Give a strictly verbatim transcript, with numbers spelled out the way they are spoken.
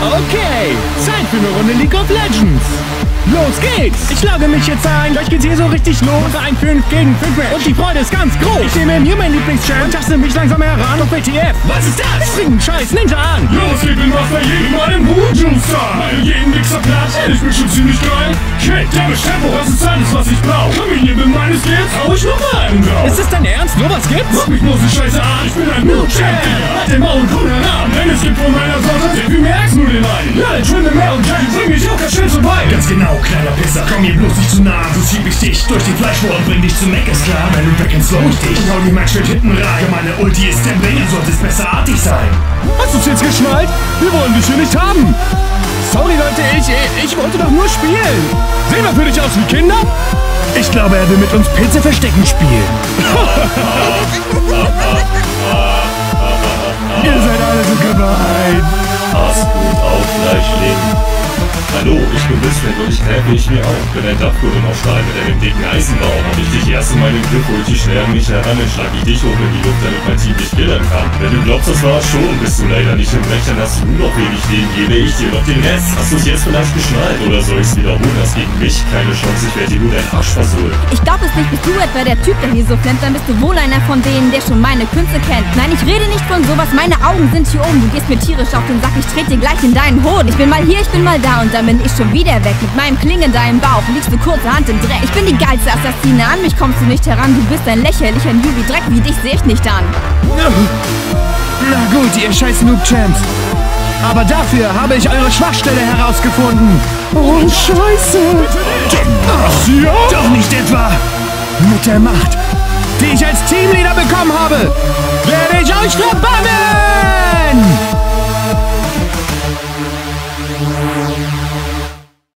Okay, Zeit für eine Runde League of Legends. Los geht's! Ich logge mich jetzt ein, gleich geht's hier so richtig los. Unter ein fünf gegen fünf Match und die Freude ist ganz groß. Ich nehme mir meinen Lieblingschamp und taste mich langsam heran. Und B T F, was ist das? Ich bring einen scheiß Ninja an. Los, ich bin was bei jedem einen Mojo-Star. Meine jeden Mixer Platz, ich bin schon ziemlich geil. Kid, der Beschreibung, das ist alles, was ich brauch. Familie mit meines Skills, hau ich nochmal einen drauf. Ist es dein Ernst? Nur was gibt's? Guck mich bloß die Scheiße an, ich bin ein Mojo-Champ. Hat den Maul und coolen Namen, denn es gibt von meiner Sorte, du merkst nur den einen. Ja, ich bin mehr und kein, bring mich auch ganz schön zu weit. Ganz genau. Kleiner Pisser, komm hier bloß nicht zu nah, so schieb ich dich durch die Fleischwurst und bring dich zu Mac, ist klar, wenn du weg ins Slow dich. Ich hau die Matchschild hinten rein, meine Ulti ist der Bringer, solltest besserartig sein. Hast du's jetzt geschnallt? Wir wollen dich hier nicht haben. Sorry Leute, ich, ich wollte doch nur spielen. Sehen wir für dich aus wie Kinder? Ich glaube, er will mit uns Pilze verstecken spielen. Ihr seid alle so gemein. Pass gut auf, Fleischling. Hallo, ich bin Bismet und ich helfe ich mir auch. Wenn ein Dachkurin auf Stahl mit einem dicken Eisenbaum, hab ich dich erst in meinem Griff, hol ich dich schwer an mich heran, dann schlag ich dich hoch in die Luft, damit mein Team dich killern kann. Wenn du glaubst, das war's schon, bist du leider nicht im Recht, dann hast du nur noch wenig Leben, gebe ich dir noch den Rest. Hast du's jetzt vielleicht geschnallt oder soll ich's wiederholen? Das gegen mich keine Chance, ich werde dir nur deinen Arsch versohlen. Ich glaub es nicht, bist du etwa der Typ, der hier so flennt, dann bist du wohl einer von denen, der schon meine Künste kennt. Nein, ich rede nicht von sowas, meine Augen sind hier oben, du gehst mir tierisch auf den Sack, ich trete dir gleich in deinen Hoden. Ich bin mal hier, ich bin mal da und dann bin ich schon wieder weg. Mit meinem Kling in deinem Bauch liegst du kurzerhand im Dreck. Ich bin die geilste Assassine, an mich kommst du nicht heran. Du bist ein lächerlicher Newbie-Dreck, wie dich seh ich nicht an. Na gut, ihr scheiß Noob-Champs. Aber dafür habe ich eure Schwachstelle herausgefunden. Oh, scheiße. Ach, doch nicht etwa. Mit der Macht, die ich als Teamleader bekommen habe, werde ich euch verbannen.